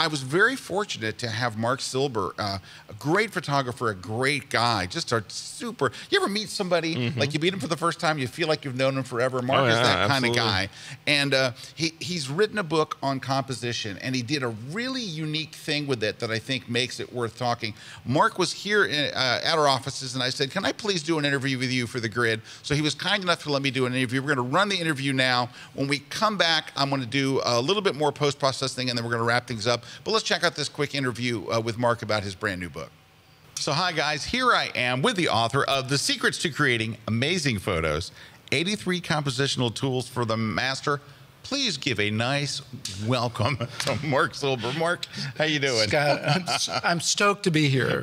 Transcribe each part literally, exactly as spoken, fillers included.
I was very fortunate to have Marc Silber, uh, a great photographer, a great guy, just a super, you ever meet somebody, mm-hmm. like you meet him for the first time, you feel like you've known him forever. Marc oh, yeah, is that absolutely. kind of guy. And uh, he, he's written a book on composition, and he did a really unique thing with it that I think makes it worth talking. Marc was here in, uh, at our offices, and I said, can I please do an interview with you for The Grid? So he was kind enough to let me do an interview. We're gonna run the interview now. When we come back, I'm gonna do a little bit more post-processing, and then we're gonna wrap things up. But let's check out this quick interview uh, with Marc about his brand new book. So hi guys, here I am with the author of The Secrets to Creating Amazing Photos, eighty-three Compositional Tools for the Master. Please give a nice welcome to Marc Silber. Marc, how you doing? Scott, I'm, I'm stoked to be here.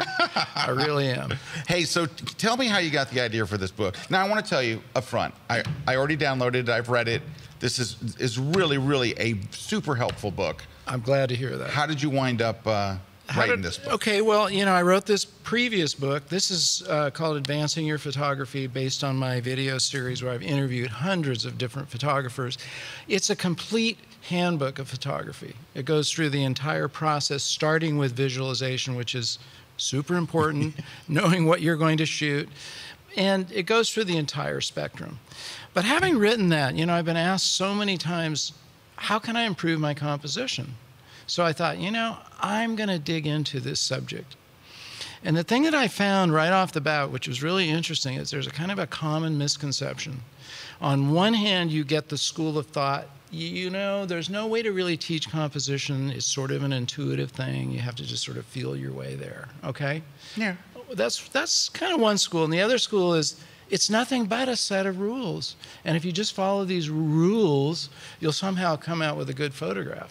I really am. Hey, so tell me how you got the idea for this book. Now, I want to tell you up front, I, I already downloaded it, I've read it. This is, is really, really a super helpful book. I'm glad to hear that. How did you wind up uh, writing did, this book? Okay, well, you know, I wrote this previous book. This is uh, called Advancing Your Photography, based on my video series where I've interviewed hundreds of different photographers. It's a complete handbook of photography. It goes through the entire process, starting with visualization, which is super important, knowing what you're going to shoot. And it goes through the entire spectrum. But having written that, you know, I've been asked so many times, how can I improve my composition? So I thought, you know, I'm going to dig into this subject. And the thing that I found right off the bat, which was really interesting, is there's a kind of a common misconception. On one hand, you get the school of thought, you know, there's no way to really teach composition. It's sort of an intuitive thing. You have to just sort of feel your way there, okay? Yeah. That's, that's kind of one school. And the other school is, it's nothing but a set of rules. And if you just follow these rules, you'll somehow come out with a good photograph.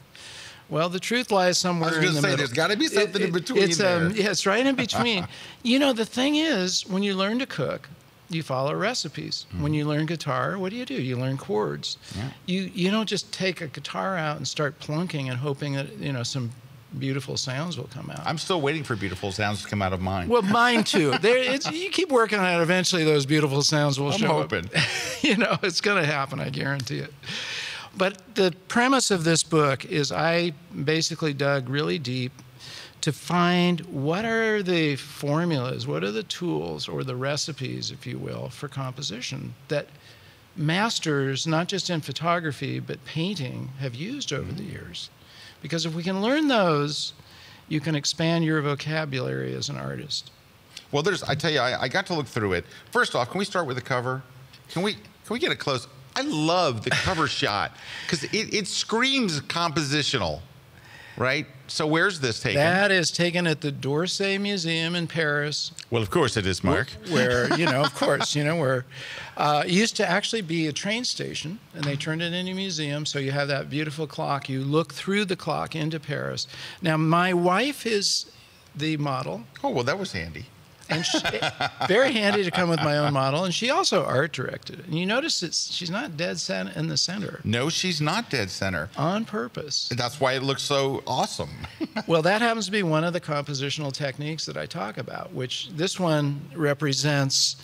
Well, the truth lies somewhere in the middle. I was going to say, there's got to be something in between there. Yeah, it's right in between. You know, the thing is, when you learn to cook, you follow recipes. Mm. When you learn guitar, what do you do? You learn chords. Yeah. You, you don't just take a guitar out and start plunking and hoping that, you know, some beautiful sounds will come out. I'm still waiting for beautiful sounds to come out of mine. Well, mine too. There, it's, you keep working on it. Eventually, those beautiful sounds will I'm show hoping. up. You know, it's going to happen. I guarantee it. But the premise of this book is I basically dug really deep to find what are the formulas, what are the tools or the recipes, if you will, for composition that masters, not just in photography, but painting, have used over the years. Because if we can learn those, you can expand your vocabulary as an artist. Well, there's, I tell you, I, I got to look through it. First off, can we start with the cover? Can we, can we get a close? I love the cover shot because it, it screams compositional, right? So where's this taken? That is taken at the D'Orsay Museum in Paris. Well, of course it is, Marc. Where, you know, of course, you know, where uh, it used to actually be a train station, and they turned it into a museum, so you have that beautiful clock. You look through the clock into Paris. Now, my wife is the model. Oh, well, that was handy. And she, very handy to come with my own model. And she also art directed it. And you notice that she's not dead center in the center. No, she's not dead center. On purpose. That's why it looks so awesome. Well, that happens to be one of the compositional techniques that I talk about, which this one represents.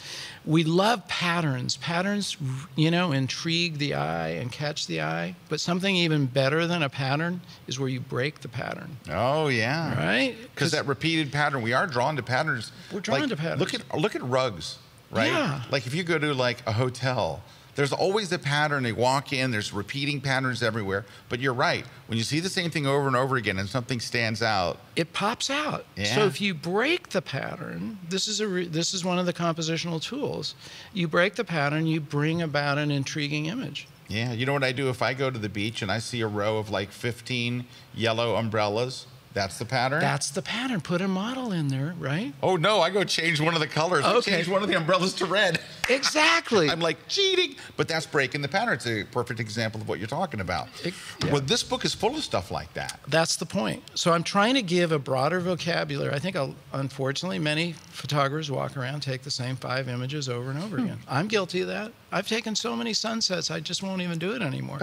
We love patterns. Patterns, you know, intrigue the eye and catch the eye. But something even better than a pattern is where you break the pattern. Oh, yeah. Right? Because that repeated pattern, we are drawn to patterns. We're drawn Like, look at look at rugs, right? Yeah. Like if you go to like a hotel, there's always a pattern. They walk in, there's repeating patterns everywhere. But you're right. When you see the same thing over and over again and something stands out, it pops out. Yeah. So if you break the pattern, this is a re this is one of the compositional tools. You break the pattern, you bring about an intriguing image. Yeah, you know what I do if I go to the beach and I see a row of like fifteen yellow umbrellas? That's the pattern? That's the pattern. Put a model in there, right? Oh, no, I go change one of the colors. Okay. I change one of the umbrellas to red. Exactly. I'm like, cheating. But that's breaking the pattern. It's a perfect example of what you're talking about. It, yeah. Well, this book is full of stuff like that. That's the point. So I'm trying to give a broader vocabulary. I think, I'll, unfortunately, many photographers walk around, take the same five images over and over hmm. again. I'm guilty of that. I've taken so many sunsets, I just won't even do it anymore.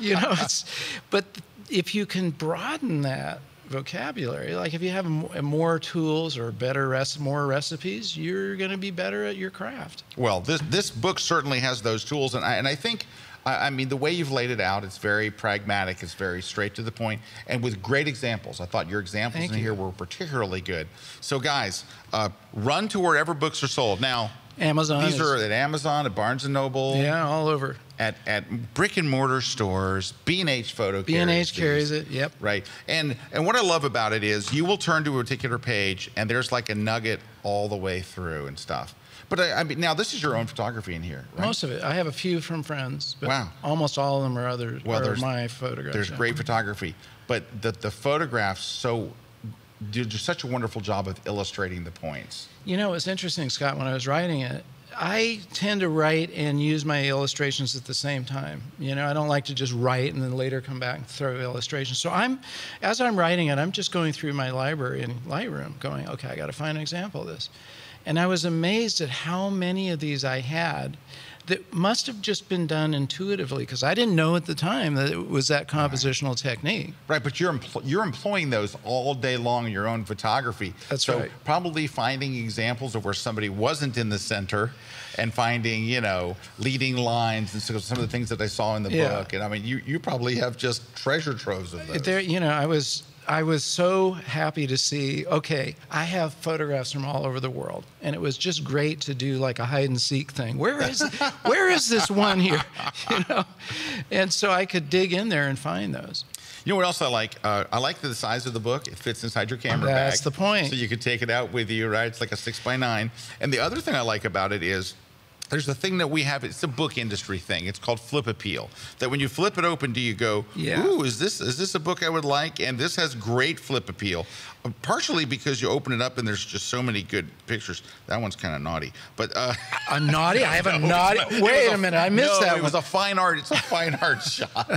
You know, it's, but if you can broaden that vocabulary, like if you have more tools or better rest more recipes, you're going to be better at your craft. Well, this this book certainly has those tools, and I and I think I, I mean, the way you've laid it out, it's very pragmatic, it's very straight to the point, and with great examples. I thought your examples Thank in you. here were particularly good. So guys, uh, run to wherever books are sold. Now, Amazon. These is, are at Amazon, at Barnes and Noble. Yeah, all over. At, at brick and mortar stores, B and H Photo carries it. B and H carries it, yep. Right, and, and what I love about it is you will turn to a particular page and there's like a nugget all the way through and stuff. But I, I mean, now this is your own photography in here, right? Most of it. I have a few from friends, but wow. almost all of them are others. Well, there's my photographs. There's yeah. great photography, but the, the photographs so did such a wonderful job of illustrating the points. You know, it's interesting, Scott, when I was writing it, I tend to write and use my illustrations at the same time. You know, I don't like to just write and then later come back and throw illustrations. So I'm, as I'm writing it, I'm just going through my library in Lightroom going, okay, I got to find an example of this. And I was amazed at how many of these I had that must have just been done intuitively, because I didn't know at the time that it was that compositional right. technique. Right, but you're empl you're employing those all day long in your own photography. That's so right. So probably finding examples of where somebody wasn't in the center and finding, you know, leading lines and so some of the things that I saw in the yeah. book. And I mean, you, you probably have just treasure troves of those. There, you know, I was... I was so happy to see, okay, I have photographs from all over the world, and it was just great to do like a hide-and-seek thing. Where is where is this one here? You know? And so I could dig in there and find those. You know what else I like? Uh, I like the size of the book. It fits inside your camera bag. That's the point. So you could take it out with you, right? It's like a six by nine. And the other thing I like about it is there's a thing that we have, it's a book industry thing. It's called flip appeal. That when you flip it open, do you go, yeah. ooh, is this, is this a book I would like? And this has great flip appeal. Partially because you open it up and there's just so many good pictures. That one's kind of naughty. But uh, a naughty? I have a no, naughty? No, Wait a, a minute, I missed no, that one. It was a fine art, it's a fine art shot.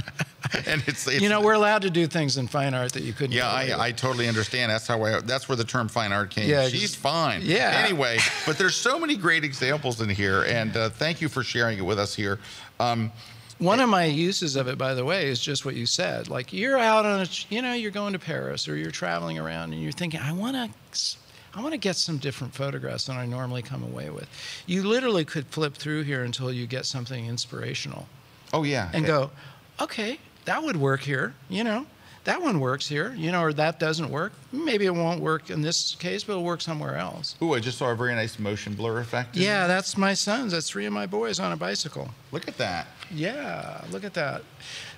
And it's, it's, you know, we're allowed to do things in fine art that you couldn't. Yeah, I, I totally understand. That's how I. That's where the term fine art came. Yeah, she's fine. Yeah. Anyway, but there's so many great examples in here, and uh, thank you for sharing it with us here. Um, One of my uses of it, by the way, is just what you said. Like you're out on a, you know, you're going to Paris or you're traveling around, and you're thinking, I want to. I want to get some different photographs than I normally come away with. You literally could flip through here until you get something inspirational. Oh yeah. And yeah. go, okay. That would work here, you know. That one works here, you know, or that doesn't work. Maybe it won't work in this case, but it'll work somewhere else. Ooh, I just saw a very nice motion blur effect. Yeah, that's my son's. That's three of my boys on a bicycle. Look at that. Yeah, look at that.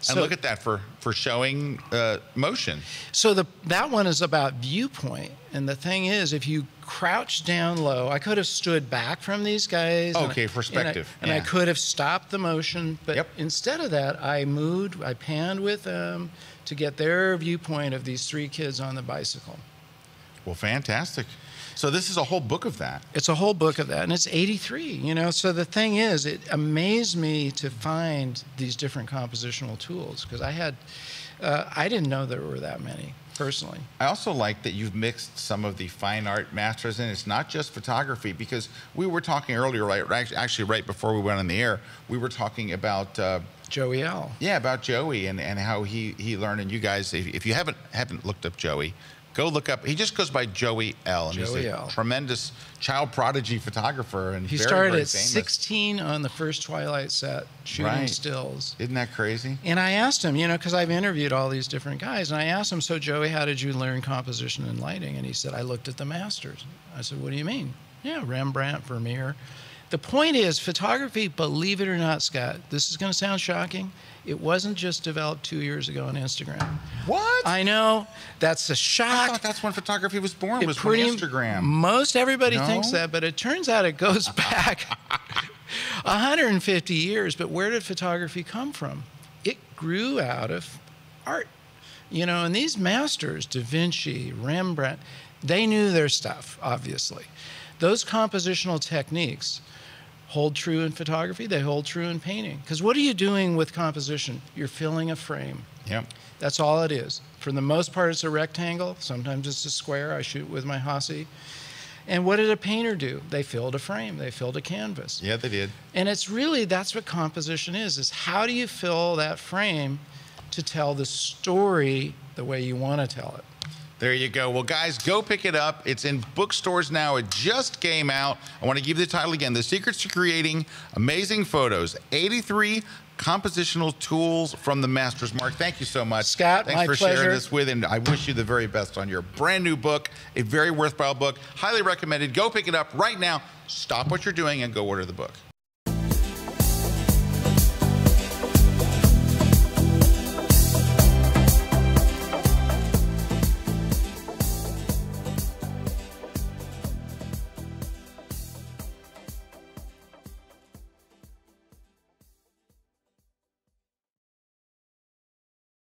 So, and look at that for, for showing uh, motion. So the, that one is about viewpoint. And the thing is, if you crouch down low, I could have stood back from these guys. Okay, and perspective. I, and, I, yeah. and I could have stopped the motion. But yep. instead of that, I moved, I panned with them to get their viewpoint of these three kids on the bicycle. Well, fantastic. So this is a whole book of that. It's a whole book of that, and it's eighty-three, you know? So the thing is, it amazed me to find these different compositional tools, because I had, uh, I didn't know there were that many, personally. I also like that you've mixed some of the fine art masters in. It's not just photography, because we were talking earlier, right, actually right before we went on the air, we were talking about... Uh, Joey L. Yeah, about Joey and, and how he, he learned, and you guys, if, if you haven't, haven't looked up Joey, go look up. He just goes by Joey L. And Joey he's a L. tremendous child prodigy photographer. And he very, started very at famous. sixteen on the first Twilight set, shooting right. stills. Isn't that crazy? And I asked him, you know, because I've interviewed all these different guys, and I asked him, so Joey, how did you learn composition and lighting? And he said, I looked at the masters. I said, what do you mean? Yeah, Rembrandt, Vermeer. The point is, photography, believe it or not, Scott, this is going to sound shocking, it wasn't just developed two years ago on Instagram. What? I know. That's a shock. I thought that's when photography was born, it was pretty, from Instagram. Most everybody no? thinks that, but it turns out it goes back one hundred fifty years. But where did photography come from? It grew out of art. You know, and these masters, Da Vinci, Rembrandt, they knew their stuff, obviously. Those compositional techniques hold true in photography, they hold true in painting. Because what are you doing with composition? You're filling a frame. Yep. That's all it is. For the most part, it's a rectangle. Sometimes it's a square. I shoot with my Hasselblad. And what did a painter do? They filled a frame. They filled a canvas. Yeah, they did. And it's really, that's what composition is, is how do you fill that frame to tell the story the way you want to tell it? There you go. Well, guys, go pick it up. It's in bookstores now. It just came out. I want to give you the title again, The Secrets to Creating Amazing Photos, eighty-three Compositional Tools from the Masters. Marc, thank you so much. Scott, Thanks my for pleasure. sharing this with, and I wish you the very best on your brand new book, a very worthwhile book, highly recommended. Go pick it up right now. Stop what you're doing and go order the book.